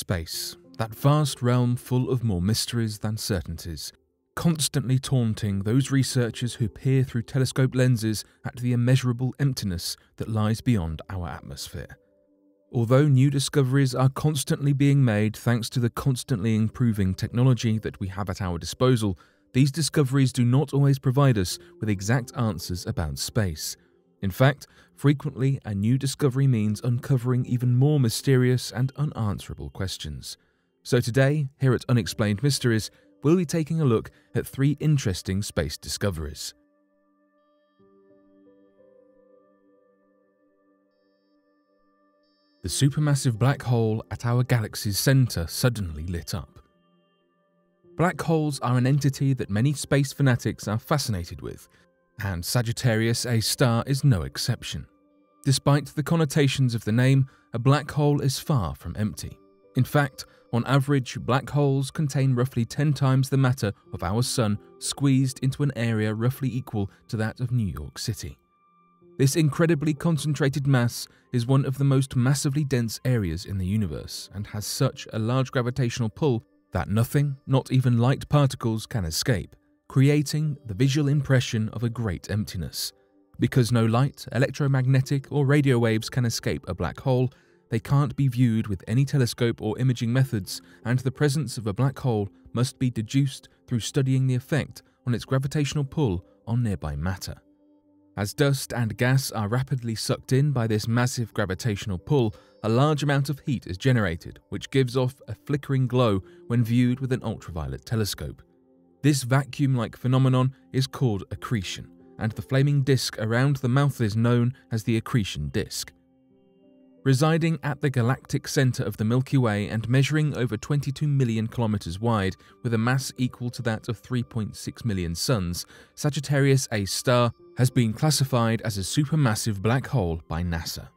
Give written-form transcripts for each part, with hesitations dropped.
space, that vast realm full of more mysteries than certainties, constantly taunting those researchers who peer through telescope lenses at the immeasurable emptiness that lies beyond our atmosphere. Although new discoveries are constantly being made thanks to the constantly improving technology that we have at our disposal, these discoveries do not always provide us with exact answers about space. In fact, frequently a new discovery means uncovering even more mysterious and unanswerable questions. So today, here at Unexplained Mysteries, we'll be taking a look at three interesting space discoveries. The supermassive black hole at our galaxy's centre suddenly lit up. Black holes are an entity that many space fanatics are fascinated with, and Sagittarius A* is no exception. Despite the connotations of the name, a black hole is far from empty. In fact, on average, black holes contain roughly 10 times the matter of our Sun squeezed into an area roughly equal to that of New York City. This incredibly concentrated mass is one of the most massively dense areas in the universe and has such a large gravitational pull that nothing, not even light particles, can escape, creating the visual impression of a great emptiness. Because no light, electromagnetic or radio waves can escape a black hole, they can't be viewed with any telescope or imaging methods, and the presence of a black hole must be deduced through studying the effect on its gravitational pull on nearby matter. As dust and gas are rapidly sucked in by this massive gravitational pull, a large amount of heat is generated, which gives off a flickering glow when viewed with an ultraviolet telescope. This vacuum-like phenomenon is called accretion, and the flaming disk around the mouth is known as the accretion disk. Residing at the galactic center of the Milky Way and measuring over 22 million kilometers wide with a mass equal to that of 3.6 million suns, Sagittarius A* has been classified as a supermassive black hole by NASA.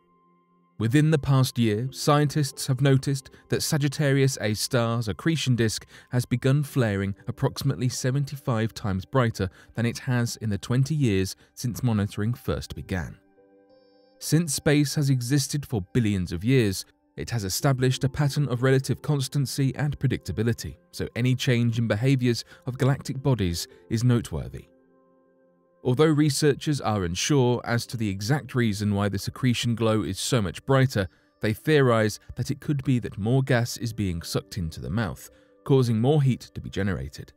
Within the past year, scientists have noticed that Sagittarius A*'s accretion disk has begun flaring approximately 75 times brighter than it has in the 20 years since monitoring first began. Since space has existed for billions of years, it has established a pattern of relative constancy and predictability, so any change in behaviours of galactic bodies is noteworthy. Although researchers are unsure as to the exact reason why this accretion glow is so much brighter, they theorise that it could be that more gas is being sucked into the mouth, causing more heat to be generated.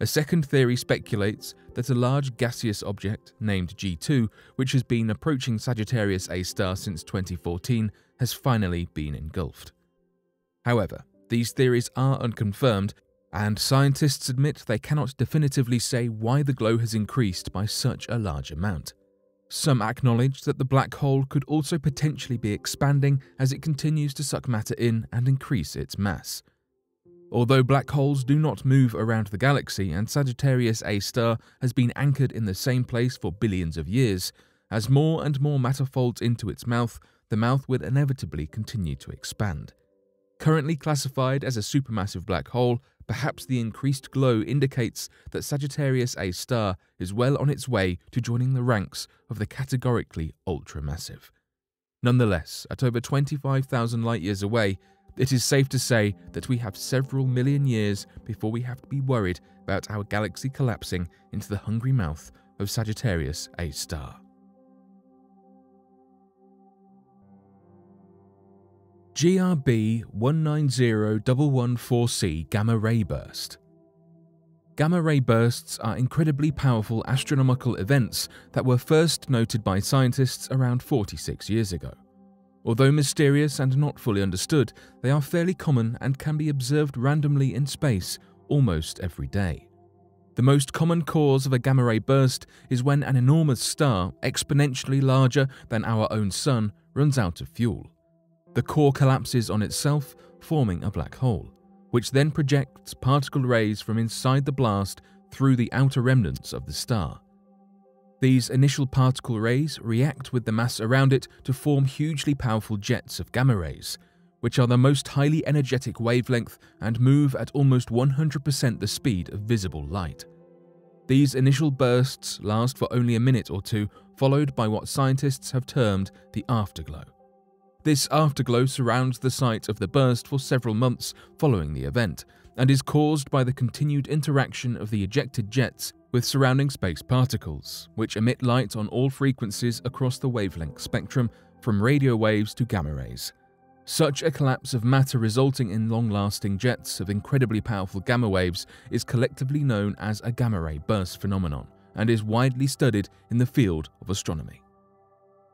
A second theory speculates that a large gaseous object, named G2, which has been approaching Sagittarius A* since 2014, has finally been engulfed. However, these theories are unconfirmed, and scientists admit they cannot definitively say why the glow has increased by such a large amount. Some acknowledge that the black hole could also potentially be expanding as it continues to suck matter in and increase its mass. Although black holes do not move around the galaxy and Sagittarius A* has been anchored in the same place for billions of years, as more and more matter folds into its mouth, the mouth will inevitably continue to expand. Currently classified as a supermassive black hole, perhaps the increased glow indicates that Sagittarius A* is well on its way to joining the ranks of the categorically ultramassive. Nonetheless, at over 25,000 light-years away, it is safe to say that we have several million years before we have to be worried about our galaxy collapsing into the hungry mouth of Sagittarius A*. GRB-190114C Gamma Ray Burst. Gamma ray bursts are incredibly powerful astronomical events that were first noted by scientists around 46 years ago. Although mysterious and not fully understood, they are fairly common and can be observed randomly in space almost every day. The most common cause of a gamma ray burst is when an enormous star, exponentially larger than our own Sun, runs out of fuel. The core collapses on itself, forming a black hole, which then projects particle rays from inside the blast through the outer remnants of the star. These initial particle rays react with the mass around it to form hugely powerful jets of gamma rays, which are the most highly energetic wavelength and move at almost 100% the speed of visible light. These initial bursts last for only a minute or two, followed by what scientists have termed the afterglow. This afterglow surrounds the site of the burst for several months following the event, and is caused by the continued interaction of the ejected jets with surrounding space particles, which emit light on all frequencies across the wavelength spectrum, from radio waves to gamma rays. Such a collapse of matter resulting in long-lasting jets of incredibly powerful gamma waves is collectively known as a gamma-ray burst phenomenon, and is widely studied in the field of astronomy.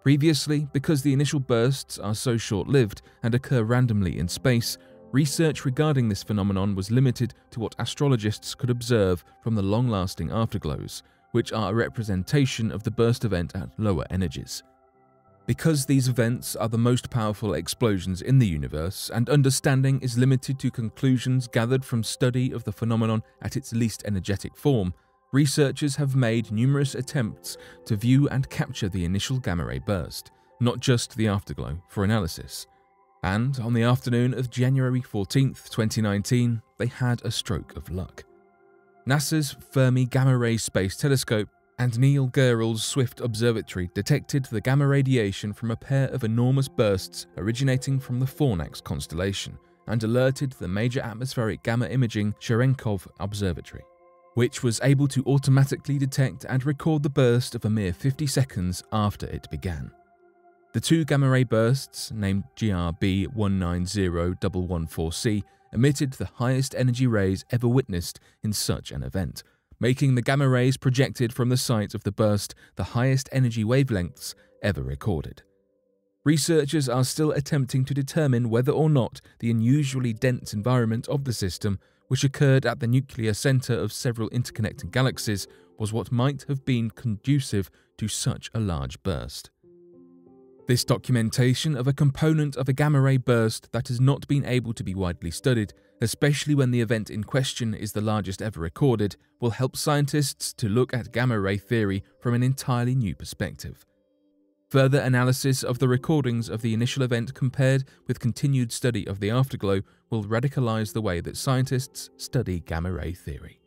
Previously, because the initial bursts are so short-lived and occur randomly in space, research regarding this phenomenon was limited to what astrologists could observe from the long-lasting afterglows, which are a representation of the burst event at lower energies. Because these events are the most powerful explosions in the universe, and understanding is limited to conclusions gathered from study of the phenomenon at its least energetic form, researchers have made numerous attempts to view and capture the initial gamma-ray burst, not just the afterglow, for analysis. And on the afternoon of January 14th, 2019, they had a stroke of luck. NASA's Fermi Gamma-ray Space Telescope and Neil Gehrels Swift Observatory detected the gamma radiation from a pair of enormous bursts originating from the Fornax constellation, and alerted the Major Atmospheric Gamma Imaging Cherenkov Observatory, which was able to automatically detect and record the burst of a mere 50 seconds after it began. The two gamma-ray bursts, named GRB-190114C, emitted the highest energy rays ever witnessed in such an event, making the gamma rays projected from the site of the burst the highest energy wavelengths ever recorded. Researchers are still attempting to determine whether or not the unusually dense environment of the system, which occurred at the nuclear center of several interconnecting galaxies, was what might have been conducive to such a large burst. This documentation of a component of a gamma-ray burst that has not been able to be widely studied, especially when the event in question is the largest ever recorded, will help scientists to look at gamma-ray theory from an entirely new perspective. Further analysis of the recordings of the initial event compared with continued study of the afterglow will radicalize the way that scientists study gamma-ray theory.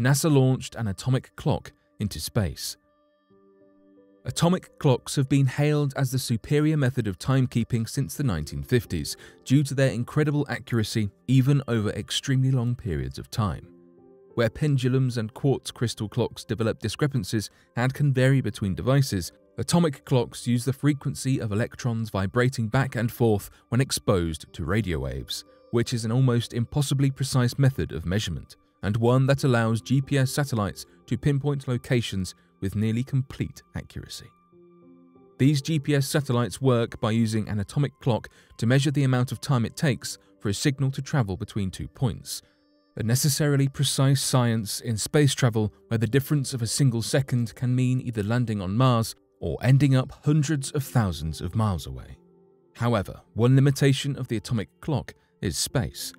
NASA launched an atomic clock into space. Atomic clocks have been hailed as the superior method of timekeeping since the 1950s due to their incredible accuracy even over extremely long periods of time. Where pendulums and quartz crystal clocks develop discrepancies and can vary between devices, atomic clocks use the frequency of electrons vibrating back and forth when exposed to radio waves, which is an almost impossibly precise method of measurement, and one that allows GPS satellites to pinpoint locations with nearly complete accuracy. These GPS satellites work by using an atomic clock to measure the amount of time it takes for a signal to travel between two points, a necessarily precise science in space travel where the difference of a single second can mean either landing on Mars or ending up hundreds of thousands of miles away. However, one limitation of the atomic clock is space.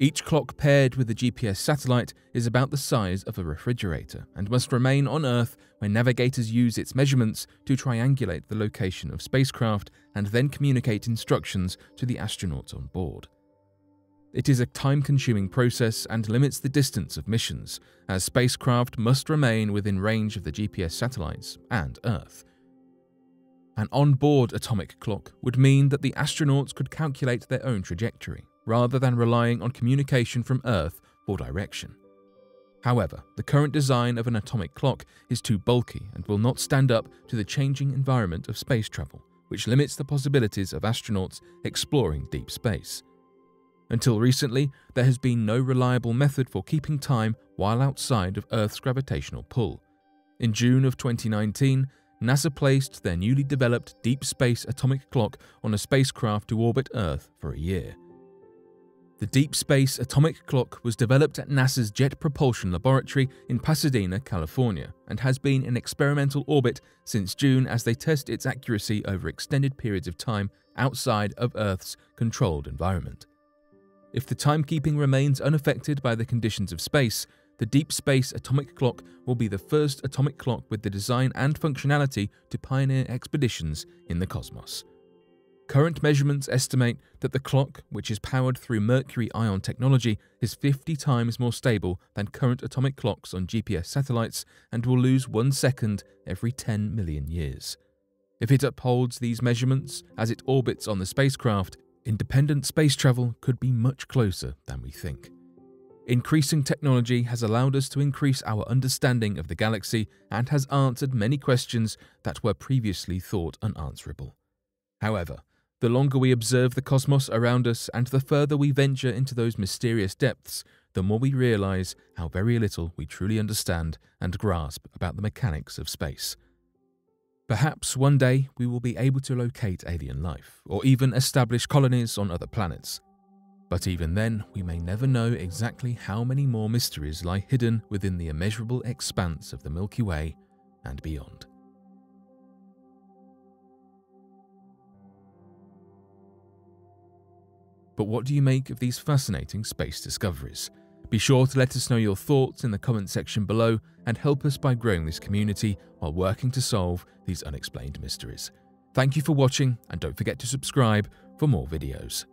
Each clock paired with a GPS satellite is about the size of a refrigerator and must remain on Earth when navigators use its measurements to triangulate the location of spacecraft and then communicate instructions to the astronauts on board. It is a time-consuming process and limits the distance of missions, as spacecraft must remain within range of the GPS satellites and Earth. An onboard atomic clock would mean that the astronauts could calculate their own trajectory, rather than relying on communication from Earth for direction. However, the current design of an atomic clock is too bulky and will not stand up to the changing environment of space travel, which limits the possibilities of astronauts exploring deep space. Until recently, there has been no reliable method for keeping time while outside of Earth's gravitational pull. In June of 2019, NASA placed their newly developed deep space atomic clock on a spacecraft to orbit Earth for a year. The Deep Space Atomic Clock was developed at NASA's Jet Propulsion Laboratory in Pasadena, California, and has been in experimental orbit since June as they test its accuracy over extended periods of time outside of Earth's controlled environment. If the timekeeping remains unaffected by the conditions of space, the Deep Space Atomic Clock will be the first atomic clock with the design and functionality to pioneer expeditions in the cosmos. Current measurements estimate that the clock, which is powered through mercury ion technology, is 50 times more stable than current atomic clocks on GPS satellites and will lose 1 second every 10 million years. If it upholds these measurements as it orbits on the spacecraft, independent space travel could be much closer than we think. Increasing technology has allowed us to increase our understanding of the galaxy and has answered many questions that were previously thought unanswerable. However, the longer we observe the cosmos around us and the further we venture into those mysterious depths, the more we realize how very little we truly understand and grasp about the mechanics of space. Perhaps one day we will be able to locate alien life, or even establish colonies on other planets. But even then, we may never know exactly how many more mysteries lie hidden within the immeasurable expanse of the Milky Way and beyond. But what do you make of these fascinating space discoveries? Be sure to let us know your thoughts in the comment section below and help us by growing this community while working to solve these unexplained mysteries. Thank you for watching, and don't forget to subscribe for more videos.